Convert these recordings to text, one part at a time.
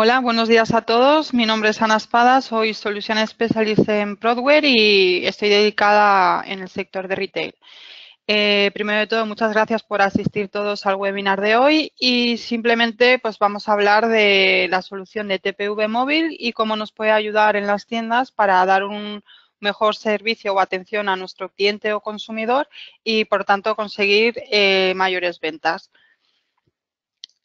Hola, buenos días a todos. Mi nombre es Ana Espada, soy Solution Specialist en Prodware y estoy dedicada en el sector de retail. Primero de todo, muchas gracias por asistir todos al webinar de hoy y simplemente pues vamos a hablar de la solución de TPV móvil y cómo nos puede ayudar en las tiendas para dar un mejor servicio o atención a nuestro cliente o consumidor y, por tanto, conseguir mayores ventas.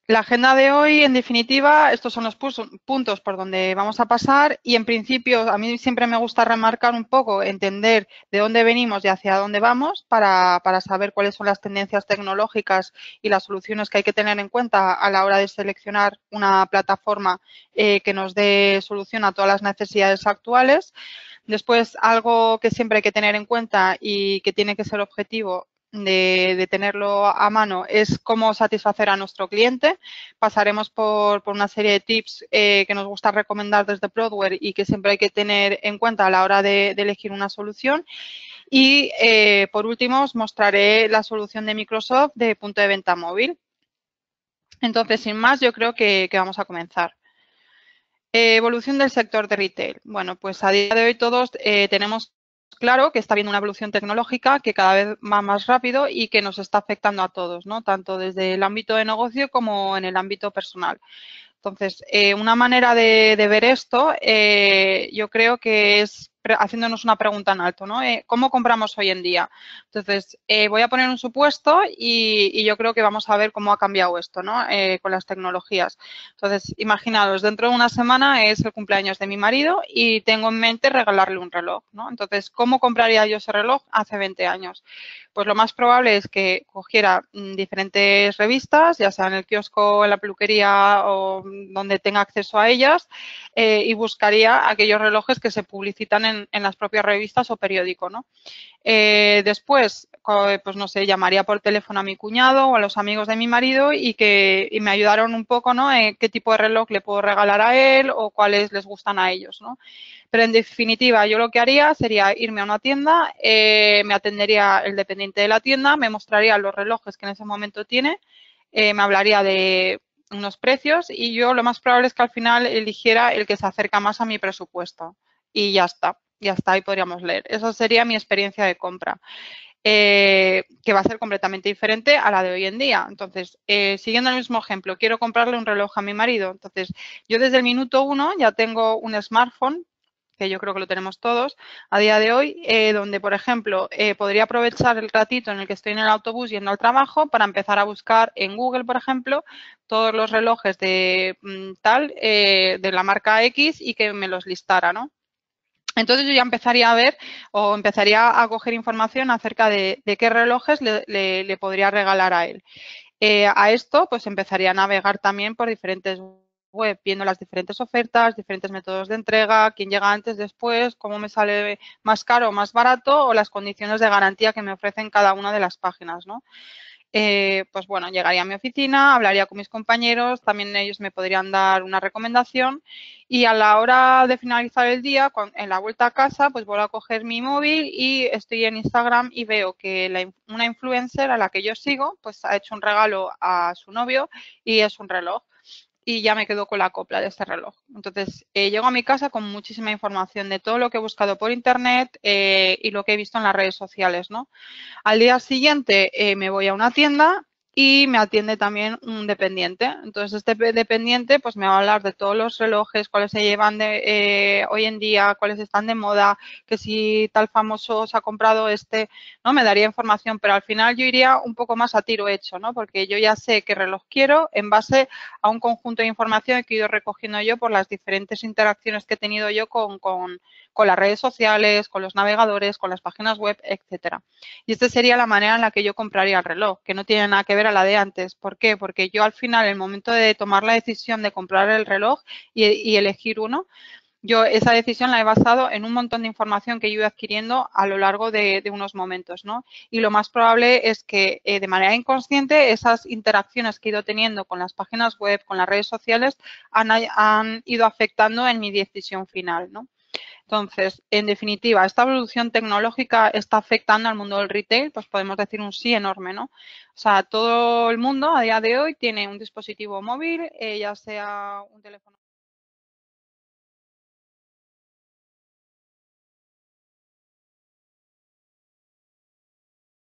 La agenda de hoy, en definitiva, estos son los puntos por donde vamos a pasar y, en principio, a mí siempre me gusta remarcar un poco, entender de dónde venimos y hacia dónde vamos para saber cuáles son las tendencias tecnológicas y las soluciones que hay que tener en cuenta a la hora de seleccionar una plataforma que nos dé solución a todas las necesidades actuales. Después, algo que siempre hay que tener en cuenta y que tiene que ser objetivo de tenerlo a mano es cómo satisfacer a nuestro cliente. Pasaremos por una serie de tips que nos gusta recomendar desde Prodware y que siempre hay que tener en cuenta a la hora de elegir una solución. Y, por último, os mostraré la solución de Microsoft de punto de venta móvil. Entonces, sin más, yo creo que vamos a comenzar. Evolución del sector de retail. Bueno, pues a día de hoy todos tenemos claro que está habiendo una evolución tecnológica que cada vez va más rápido y que nos está afectando a todos, ¿no? Tanto desde el ámbito de negocio como en el ámbito personal. Entonces, una manera de ver esto, yo creo que es haciéndonos una pregunta en alto, ¿no? ¿Cómo compramos hoy en día? Entonces, voy a poner un supuesto y yo creo que vamos a ver cómo ha cambiado esto, ¿no? Con las tecnologías. Entonces, imaginaos, dentro de una semana es el cumpleaños de mi marido y tengo en mente regalarle un reloj, ¿no? Entonces, ¿cómo compraría yo ese reloj hace 20 años? Pues lo más probable es que cogiera diferentes revistas, ya sea en el kiosco, en la peluquería o donde tenga acceso a ellas, y buscaría aquellos relojes que se publicitan en las propias revistas o periódico, ¿no? Después, pues no sé, llamaría por teléfono a mi cuñado o a los amigos de mi marido y me ayudaron un poco, ¿no? ¿Qué tipo de reloj le puedo regalar a él o cuáles les gustan a ellos, ¿no? Pero, en definitiva, yo lo que haría sería irme a una tienda, me atendería el dependiente de la tienda, me mostraría los relojes que en ese momento tiene, me hablaría de unos precios y yo lo más probable es que al final eligiera el que se acerca más a mi presupuesto y ya está, ahí podríamos leer. Esa sería mi experiencia de compra, que va a ser completamente diferente a la de hoy en día. Entonces, siguiendo el mismo ejemplo, quiero comprarle un reloj a mi marido. Entonces, yo desde el minuto 1 ya tengo un smartphone, que yo creo que lo tenemos todos a día de hoy, donde, por ejemplo, podría aprovechar el ratito en el que estoy en el autobús yendo al trabajo para empezar a buscar en Google, por ejemplo, todos los relojes de la marca X y que me los listara, ¿no? Entonces, yo ya empezaría a ver o empezaría a coger información acerca de qué relojes le podría regalar a él. A esto, pues, empezaría a navegar también por diferentes web, viendo las diferentes ofertas, diferentes métodos de entrega, quién llega antes, después, cómo me sale más caro o más barato o las condiciones de garantía que me ofrecen cada una de las páginas, ¿no? Pues, bueno, llegaría a mi oficina, hablaría con mis compañeros, también ellos me podrían dar una recomendación y a la hora de finalizar el día, en la vuelta a casa, pues vuelvo a coger mi móvil y estoy en Instagram y veo que una influencer a la que yo sigo, pues ha hecho un regalo a su novio y es un reloj. Y ya me quedo con la copla de este reloj. Entonces, llego a mi casa con muchísima información de todo lo que he buscado por internet y lo que he visto en las redes sociales, ¿no? Al día siguiente me voy a una tienda y me atiende también un dependiente. Entonces, este dependiente pues me va a hablar de todos los relojes, cuáles se llevan hoy en día, cuáles están de moda, que si tal famoso se ha comprado este, ¿no? Me daría información, pero al final yo iría un poco más a tiro hecho, ¿no? Porque yo ya sé qué reloj quiero en base a un conjunto de información que he ido recogiendo yo por las diferentes interacciones que he tenido yo con las redes sociales, con los navegadores, con las páginas web, etcétera. Y esta sería la manera en la que yo compraría el reloj, que no tiene nada que ver a la de antes. ¿Por qué? Porque yo al final, en el momento de tomar la decisión de comprar el reloj y elegir uno, yo esa decisión la he basado en un montón de información que yo he ido adquiriendo a lo largo de unos momentos, ¿no? Y lo más probable es que de manera inconsciente esas interacciones que he ido teniendo con las páginas web, con las redes sociales, han ido afectando en mi decisión final, ¿no? Entonces, en definitiva, esta evolución tecnológica está afectando al mundo del retail, pues podemos decir un sí enorme, ¿no? O sea, todo el mundo a día de hoy tiene un dispositivo móvil, ya sea un teléfono.